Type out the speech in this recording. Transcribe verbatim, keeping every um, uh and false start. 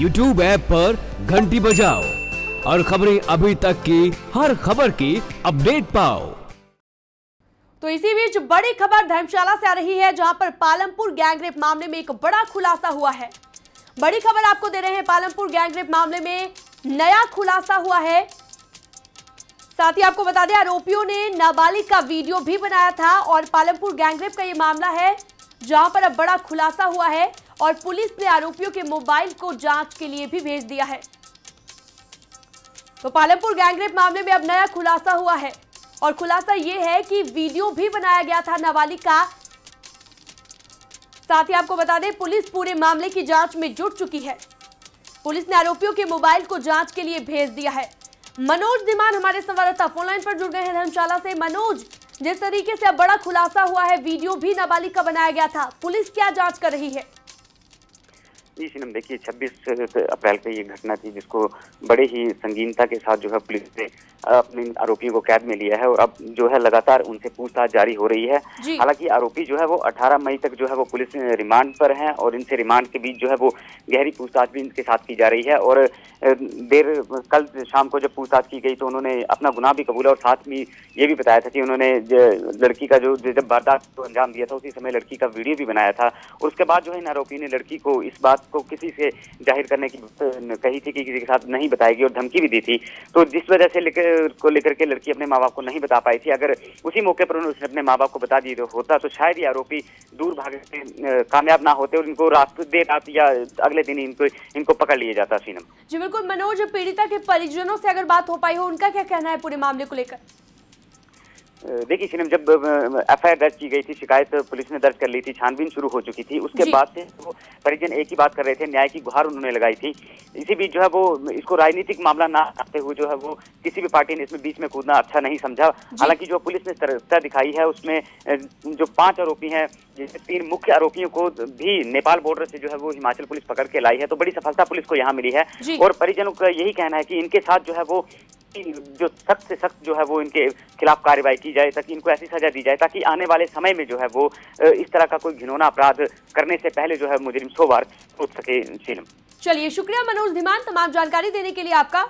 YouTube app पर घंटी बजाओ और खबरें अभी तक की हर खबर की अपडेट पाओ। तो इसी बीच बड़ी खबर धर्मशाला से आ रही है, जहां पर पालमपुर गैंगरेप मामले में एक बड़ा खुलासा हुआ है। बड़ी खबर आपको दे रहे हैं, पालमपुर गैंगरेप मामले में नया खुलासा हुआ है। साथ ही आपको बता दें, आरोपियों ने नाबालिग का वीडियो भी बनाया था और पालमपुर गैंगरेप का ये मामला है, जहां पर अब बड़ा खुलासा हुआ है और पुलिस ने आरोपियों के मोबाइल को जांच के लिए भी भेज दिया है। तो पालमपुर गैंगरेप मामले में अब नया खुलासा हुआ है और खुलासा यह है कि वीडियो भी बनाया गया था नाबालिग का। साथ ही आपको बता दें, पुलिस पूरे मामले की जांच में जुट चुकी है। पुलिस ने आरोपियों के मोबाइल को जांच के लिए भेज दिया है। मनोज धीमान हमारे संवाददाता फोनलाइन पर जुड़ गए हैं धर्मशाला से। मनोज, जिस तरीके से अब बड़ा खुलासा हुआ है, वीडियो भी नाबालिग का बनाया गया था, पुलिस क्या जांच कर रही है? जी सीनम, देखिए छब्बीस अप्रैल की ये घटना थी, जिसको बड़े ही संगीनता के साथ जो है पुलिस ने अपने आरोपियों को कैद में लिया है और अब जो है लगातार उनसे पूछताछ जारी हो रही है। हालांकि आरोपी जो है वो अठारह मई तक जो है वो पुलिस रिमांड पर हैं और इनसे रिमांड के बीच जो है वो गहरी पूछताछ भी इनके साथ की जा रही है। और देर कल शाम को जब पूछताछ की गई तो उन्होंने अपना गुनाह भी कबूला और साथ में ये भी बताया था कि उन्होंने लड़की का जो जब वारदात को अंजाम दिया था उसी समय लड़की का वीडियो भी बनाया था। उसके बाद जो है इन आरोपियों ने लड़की को इस बात को किसी से जाहिर करने की कही थी कि किसी के साथ नहीं बताएगी और धमकी भी दी थी। तो जिस वजह से लेकर को लेकर के लड़की अपने माँ बाप को नहीं बता पाई थी। अगर उसी मौके पर उन्होंने अपने माँ बाप को बता दिया होता तो शायद ये आरोपी दूर भागने में कामयाब ना होते और इनको रात देर रात या अगले दिन इनको इनको पकड़ लिया जाता। सीनम जी बिल्कुल। मनोज, पीड़िता के परिजनों से अगर बात हो पाई हो, उनका क्या कहना है पूरे मामले को लेकर? देखिए सीनम, जब एफ आई आर दर्ज की गई थी, शिकायत पुलिस ने दर्ज कर ली थी, छानबीन शुरू हो चुकी थी, उसके बाद से वो परिजन एक ही बात कर रहे थे, न्याय की गुहार उन्होंने लगाई थी। इसी बीच जो है वो इसको राजनीतिक मामला ना आते हुए जो है वो किसी भी पार्टी ने इसमें बीच में कूदना अच्छा नहीं समझा। हालांकि जो पुलिस ने तरफता दिखाई है उसमें जो पांच आरोपी हैं, जिससे तीन मुख्य आरोपियों को भी नेपाल बॉर्डर से जो है वो हिमाचल पुलिस पकड़ के लाई है, तो बड़ी सफलता पुलिस को यहाँ मिली है। और परिजनों का यही कहना है कि इनके साथ जो है वो जो सख्त से सख्त जो है वो इनके खिलाफ कार्रवाई की जाए, ताकि इनको ऐसी सजा दी जाए ताकि आने वाले समय में जो है वो इस तरह का कोई घिनौना अपराध करने से पहले जो है मुजरिम सौ बार सोच सके। चलिए, शुक्रिया मनोज धीमान तमाम जानकारी देने के लिए आपका।